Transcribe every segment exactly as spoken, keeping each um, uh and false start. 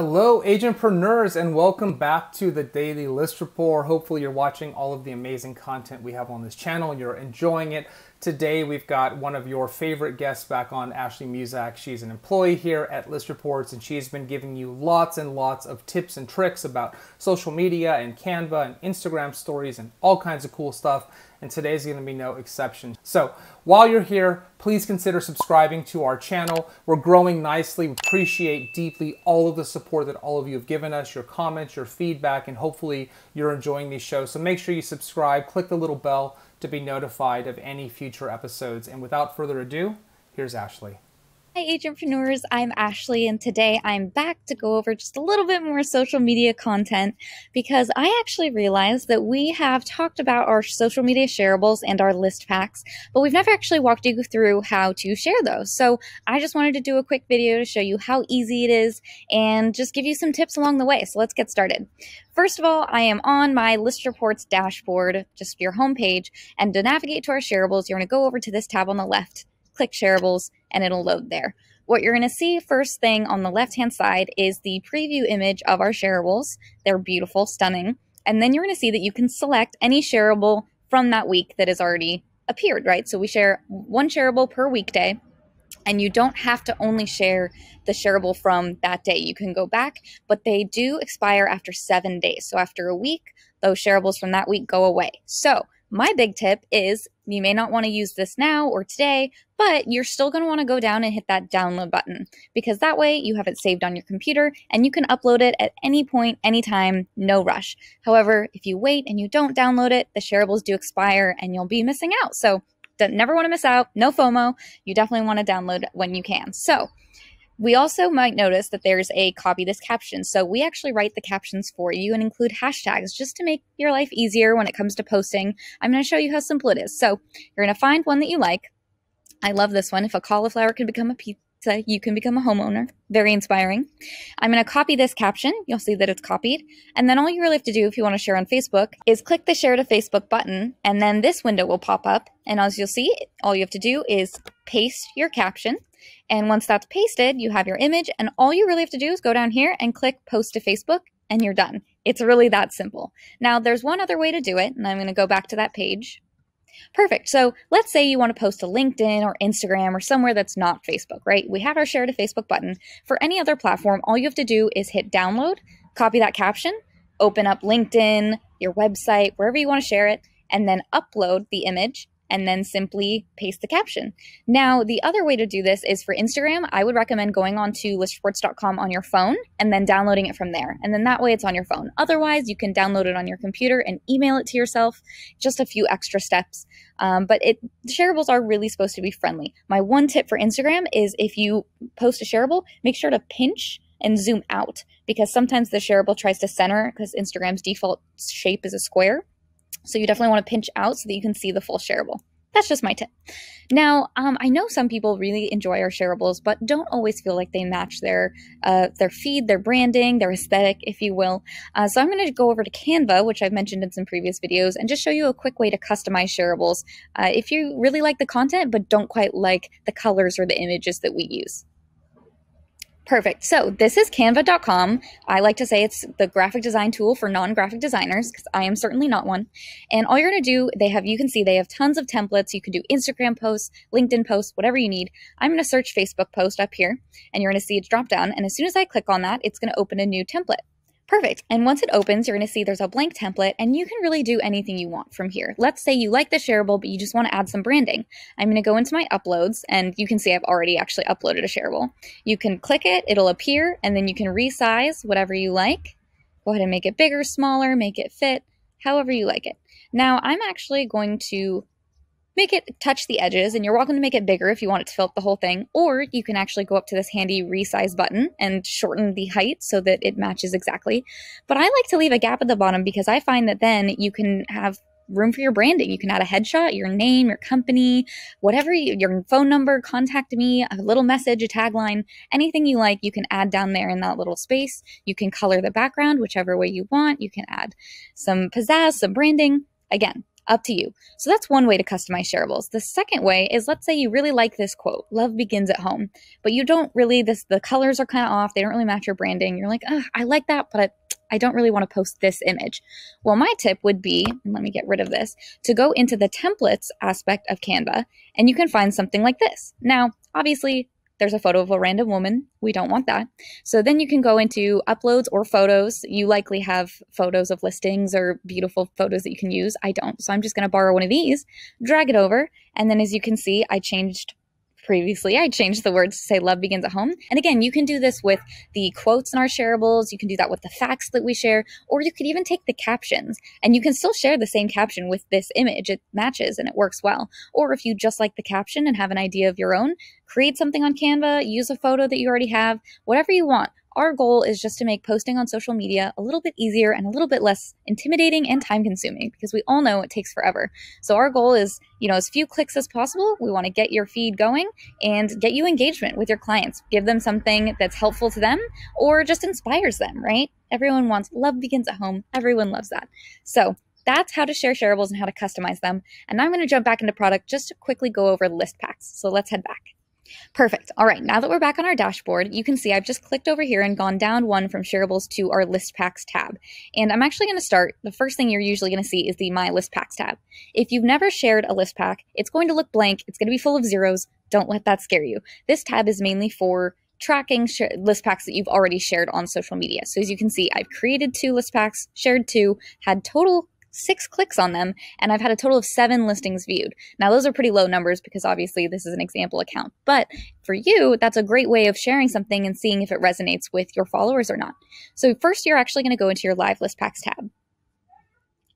Hello agentpreneurs, and welcome back to the Daily List Report. Hopefully you're watching all of the amazing content we have on this channel and you're enjoying it. Today we've got one of your favorite guests back on, Ashley Musick. She's an employee here at List Reports and she's been giving you lots and lots of tips and tricks about social media and Canva and Instagram stories and all kinds of cool stuff. And today's gonna be no exception. So while you're here, please consider subscribing to our channel. We're growing nicely. We appreciate deeply all of the support that all of you have given us, your comments, your feedback, and hopefully you're enjoying these shows. So make sure you subscribe, click the little bell to be notified of any future episodes. And without further ado, here's Ashley. Hi, agentpreneurs. I'm Ashley, and today I'm back to go over just a little bit more social media content because I actually realized that we have talked about our social media shareables and our list packs, but we've never actually walked you through how to share those. So I just wanted to do a quick video to show you how easy it is and just give you some tips along the way. So let's get started. First of all, I am on my List Reports dashboard, just your homepage, and to navigate to our shareables, you're going to go over to this tab on the left, click shareables, and it'll load there. What you're gonna see first thing on the left-hand side is the preview image of our shareables. They're beautiful, stunning. And then you're gonna see that you can select any shareable from that week that has already appeared, right? So we share one shareable per weekday, and you don't have to only share the shareable from that day. You can go back, but they do expire after seven days. So after a week, those shareables from that week go away. So my big tip is you may not want to use this now or today, but you're still going to want to go down and hit that download button, because that way you have it saved on your computer and you can upload it at any point, anytime, no rush. However, if you wait and you don't download it, the shareables do expire and you'll be missing out. So never want to miss out. No FOMO. You definitely want to download when you can. So we also might notice that there's a copy this caption. So we actually write the captions for you and include hashtags just to make your life easier when it comes to posting. I'm going to show you how simple it is. So you're going to find one that you like. I love this one. If a cauliflower can become a pizza, you can become a homeowner. Very inspiring. I'm going to copy this caption. You'll see that it's copied. And then all you really have to do if you want to share on Facebook is click the share to Facebook button. And then this window will pop up. And as you'll see, all you have to do is paste your caption. And once that's pasted, you have your image, and all you really have to do is go down here and click post to Facebook, and you're done. It's really that simple. Now there's one other way to do it, and I'm going to go back to that page. Perfect. So let's say you want to post to LinkedIn or Instagram or somewhere that's not Facebook, right? We have our share to Facebook button. For any other platform, all you have to do is hit download, copy that caption, open up LinkedIn, your website, wherever you want to share it, and then upload the image, and then simply paste the caption. Now, the other way to do this is for Instagram, I would recommend going on to list reports dot com on your phone and then downloading it from there. And then that way it's on your phone. Otherwise, you can download it on your computer and email it to yourself, just a few extra steps. Um, but it shareables are really supposed to be friendly. My one tip for Instagram is if you post a shareable, make sure to pinch and zoom out, because sometimes the shareable tries to center because Instagram's default shape is a square. So you definitely want to pinch out so that you can see the full shareable. That's just my tip. Now, um, I know some people really enjoy our shareables, but don't always feel like they match their uh, their feed, their branding, their aesthetic, if you will. Uh, so I'm going to go over to Canva, which I've mentioned in some previous videos, and just show you a quick way to customize shareables uh, if you really like the content, but don't quite like the colors or the images that we use. Perfect. So this is canva dot com. I like to say it's the graphic design tool for non-graphic designers, because I am certainly not one. And all you're going to do, they have, you can see they have tons of templates. You can do Instagram posts, LinkedIn posts, whatever you need. I'm going to search Facebook post up here, and you're going to see it's drop down. And as soon as I click on that, it's going to open a new template. Perfect. And once it opens, you're going to see there's a blank template, and you can really do anything you want from here. Let's say you like the shareable, but you just want to add some branding. I'm going to go into my uploads, and you can see I've already actually uploaded a shareable. You can click it, it'll appear, and then you can resize whatever you like. Go ahead and make it bigger, smaller, make it fit, however you like it. Now I'm actually going to make it touch the edges, and you're welcome to make it bigger if you want it to fill up the whole thing, or you can actually go up to this handy resize button and shorten the height so that it matches exactly. But I like to leave a gap at the bottom because I find that then you can have room for your branding. You can add a headshot, your name, your company, whatever, you, your phone number, contact me, a little message, a tagline, anything you like, you can add down there in that little space. You can color the background whichever way you want. You can add some pizzazz, some branding. Again, Up to you. So that's one way to customize shareables. The second way is, let's say you really like this quote, "Love begins at home," but you don't really, this, the colors are kind of off. They don't really match your branding. You're like, oh, I like that, but I, I don't really want to post this image. Well, my tip would be, and let me get rid of this, to go into the templates aspect of Canva, and you can find something like this. Now, obviously, there's a photo of a random woman. We don't want that. So then you can go into uploads or photos. You likely have photos of listings or beautiful photos that you can use. I don't, so I'm just gonna borrow one of these, drag it over, and then as you can see, I changed previously, I changed the words to say "Love begins at home." And again, you can do this with the quotes in our shareables. You can do that with the facts that we share, or you could even take the captions and you can still share the same caption with this image. It matches and it works well. Or if you just like the caption and have an idea of your own, create something on Canva, use a photo that you already have, whatever you want. Our goal is just to make posting on social media a little bit easier and a little bit less intimidating and time consuming, because we all know it takes forever. So our goal is, you know, as few clicks as possible. We want to get your feed going and get you engagement with your clients. Give them something that's helpful to them or just inspires them, right? Everyone wants "Love begins at home." Everyone loves that. So that's how to share shareables and how to customize them. And now I'm going to jump back into product just to quickly go over list packs. So let's head back. Perfect. All right. Now that we're back on our dashboard, you can see I've just clicked over here and gone down one from shareables to our list packs tab. And I'm actually going to start. The first thing you're usually going to see is the My List Packs tab. If you've never shared a list pack, it's going to look blank. It's going to be full of zeros. Don't let that scare you. This tab is mainly for tracking sh list packs that you've already shared on social media. So as you can see, I've created two list packs, shared two, had total six clicks on them, and I've had a total of seven listings viewed. Now those are pretty low numbers because obviously this is an example account, but for you, that's a great way of sharing something and seeing if it resonates with your followers or not. So first you're actually going to go into your live list packs tab.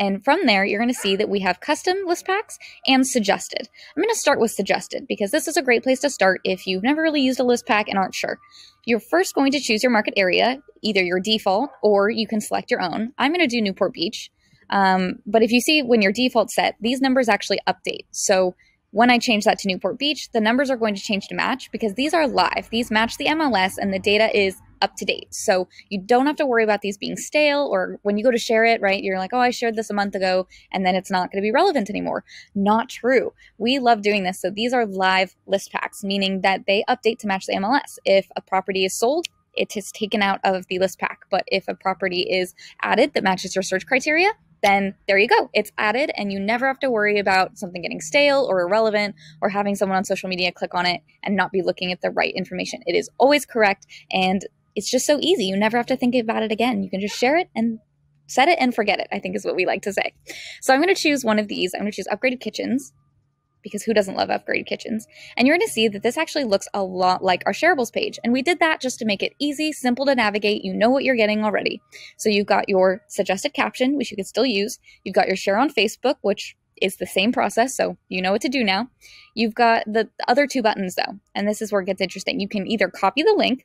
And from there, you're going to see that we have custom list packs and suggested. I'm going to start with suggested because this is a great place to start if you've never really used a list pack and aren't sure. You're first going to choose your market area, either your default or you can select your own. I'm going to do Newport Beach. Um, but if you see when your default set, these numbers actually update. So when I change that to Newport Beach, the numbers are going to change to match because these are live. These match the M L S and the data is up to date. So you don't have to worry about these being stale or when you go to share it, right? You're like, oh, I shared this a month ago and then it's not going to be relevant anymore. Not true. We love doing this. So these are live list packs, meaning that they update to match the M L S. If a property is sold, it is taken out of the list pack. But if a property is added that matches your search criteria, then there you go, it's added and you never have to worry about something getting stale or irrelevant or having someone on social media click on it and not be looking at the right information. It is always correct and it's just so easy. You never have to think about it again. You can just share it and set it and forget it, I think is what we like to say. So I'm gonna choose one of these. I'm gonna choose Upgraded Kitchens, because who doesn't love upgraded kitchens? And you're gonna see that this actually looks a lot like our shareables page. And we did that just to make it easy, simple to navigate. You know what you're getting already. So you've got your suggested caption, which you can still use. You've got your share on Facebook, which is the same process, so you know what to do now. You've got the other two buttons though, and this is where it gets interesting. You can either copy the link,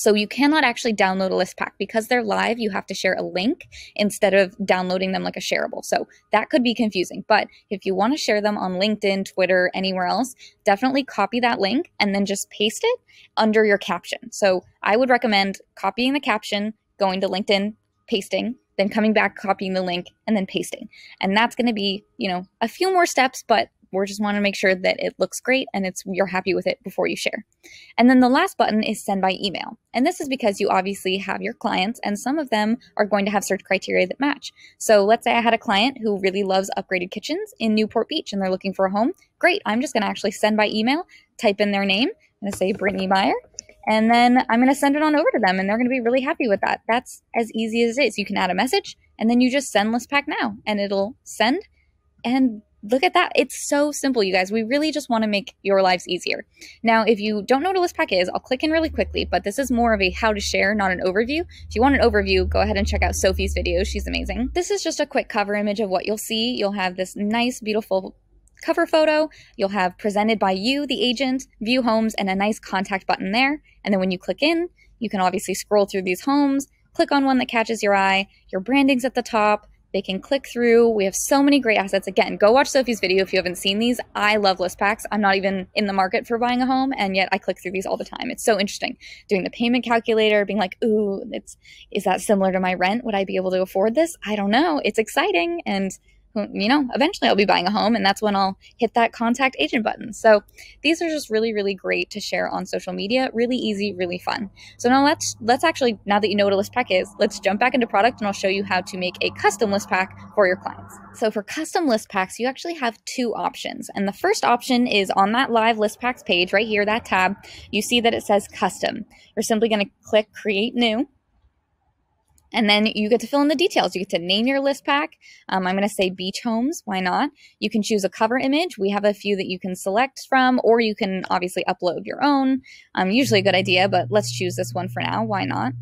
so you cannot actually download a list pack because they're live. You have to share a link instead of downloading them like a shareable. So that could be confusing. But if you want to share them on LinkedIn, Twitter, anywhere else, definitely copy that link and then just paste it under your caption. So I would recommend copying the caption, going to LinkedIn, pasting, then coming back, copying the link, and then pasting. And that's going to be, you know, a few more steps, but we just want to make sure that it looks great and it's you're happy with it before you share. And then the last button is send by email. And this is because you obviously have your clients and some of them are going to have search criteria that match. So let's say I had a client who really loves upgraded kitchens in Newport Beach and they're looking for a home. Great, I'm just going to actually send by email, type in their name, I'm going to say Brittany Meyer, and then I'm going to send it on over to them and they're going to be really happy with that. That's as easy as it is. You can add a message and then you just send list pack now and it'll send and look at that. It's so simple, you guys. We really just want to make your lives easier. Now, if you don't know what a list pack is, I'll click in really quickly, but this is more of a how to share, not an overview. If you want an overview, go ahead and check out Sophie's video. She's amazing. This is just a quick cover image of what you'll see. You'll have this nice, beautiful cover photo. You'll have presented by you, the agent, view homes, and a nice contact button there. And then when you click in, you can obviously scroll through these homes, click on one that catches your eye. Your branding's at the top. They can click through. We have so many great assets. Again, go watch Sophie's video if you haven't seen these. I love list packs. I'm not even in the market for buying a home, and yet I click through these all the time. It's so interesting. Doing the payment calculator, being like, ooh, it's, is that similar to my rent? Would I be able to afford this? I don't know. It's exciting, and you know, eventually I'll be buying a home, and that's when I'll hit that contact agent button. So these are just really, really great to share on social media. Really easy, really fun. So now let's, let's actually, now that you know what a list pack is, let's jump back into product and I'll show you how to make a custom list pack for your clients. So for custom list packs, you actually have two options. And the first option is on that live list packs page right here, that tab, you see that it says custom. You're simply going to click create new. And then you get to fill in the details. You get to name your list pack. Um, I'm going to say beach homes. Why not? You can choose a cover image. We have a few that you can select from, or you can obviously upload your own. Um, usually a good idea, but let's choose this one for now. Why not?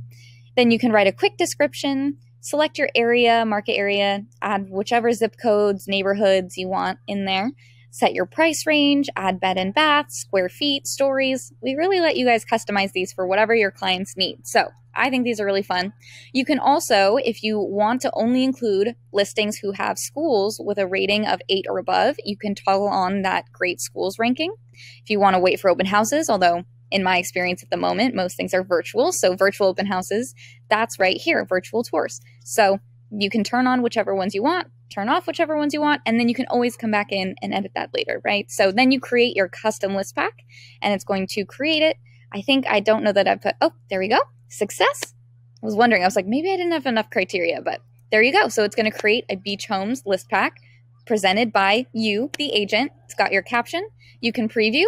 Then you can write a quick description, select your area, market area, add whichever zip codes, neighborhoods you want in there. Set your price range, add bed and bath, square feet, stories. We really let you guys customize these for whatever your clients need. So I think these are really fun. You can also, if you want to only include listings who have schools with a rating of eight or above, you can toggle on that great schools ranking. If you want to wait for open houses, although in my experience at the moment, most things are virtual. So virtual open houses, that's right here, virtual tours. So you can turn on whichever ones you want, turn off whichever ones you want, and then you can always come back in and edit that later, right? So then you create your custom list pack, and it's going to create it. I think, I don't know that I put, oh, there we go, success. I was wondering, I was like, maybe I didn't have enough criteria, but there you go. So it's going to create a beach homes list pack presented by you, the agent. It's got your caption. You can preview.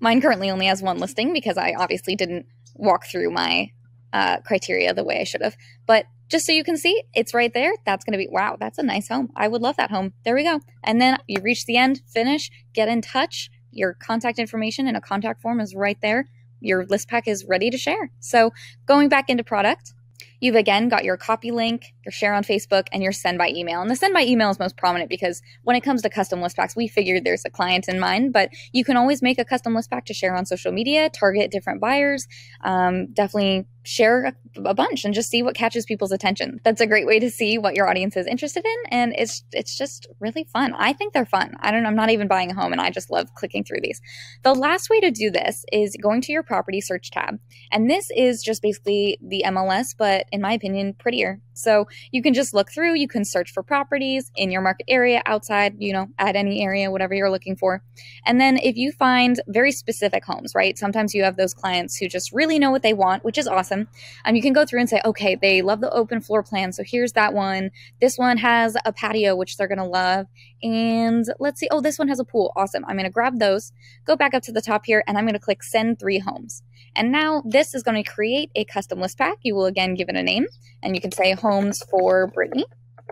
Mine currently only has one listing because I obviously didn't walk through my uh, criteria the way I should have, but just so you can see, it's right there. That's going to be, wow, that's a nice home. I would love that home. There we go. And then you reach the end, finish, get in touch. Your contact information and a contact form is right there. Your list pack is ready to share. So going back into product, you've again got your copy link, your share on Facebook, and your send by email. And the send by email is most prominent because when it comes to custom list packs, we figured there's a client in mind, but you can always make a custom list pack to share on social media, target different buyers, um, definitely share a, a bunch and just see what catches people's attention. That's a great way to see what your audience is interested in. And it's it's just really fun. I think they're fun. I don't know. I'm not even buying a home and I just love clicking through these. The last way to do this is going to your property search tab. And this is just basically the M L S, but in my opinion, prettier. So you can just look through, you can search for properties in your market area, outside, you know, at any area, whatever you're looking for. And then if you find very specific homes, right? Sometimes you have those clients who just really know what they want, which is awesome. And um, you can go through and say, okay, they love the open floor plan. So here's that one. This one has a patio, which they're going to love. And let's see. Oh, this one has a pool. Awesome. I'm going to grab those, go back up to the top here, and I'm going to click send three homes. And now this is going to create a custom list pack. You will again give it a name, and you can say homes for Brittany.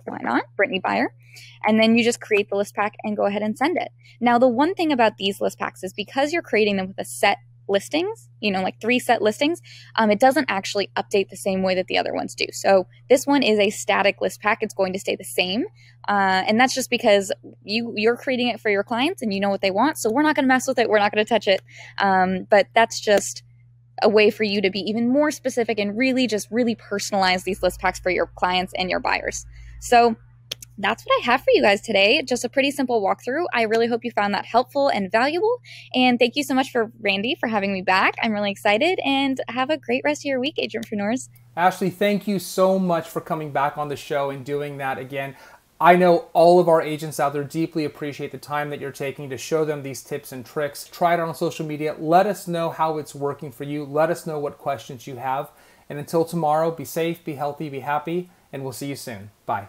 Why not? Brittany Meyer. And then you just create the list pack and go ahead and send it. Now, the one thing about these list packs is because you're creating them with a set listings, you know, like three set listings, um, it doesn't actually update the same way that the other ones do. So this one is a static list pack. It's going to stay the same. Uh, and that's just because you, you're creating it for your clients and you know what they want. So we're not going to mess with it. We're not going to touch it. Um, but that's just a way for you to be even more specific and really just really personalize these list packs for your clients and your buyers. So that's what I have for you guys today. Just a pretty simple walkthrough. I really hope you found that helpful and valuable. And thank you so much for Randy for having me back. I'm really excited, and have a great rest of your week, agentpreneurs. Ashley, thank you so much for coming back on the show and doing that again. I know all of our agents out there deeply appreciate the time that you're taking to show them these tips and tricks. Try it on social media. Let us know how it's working for you. Let us know what questions you have. And until tomorrow, be safe, be healthy, be happy, and we'll see you soon. Bye.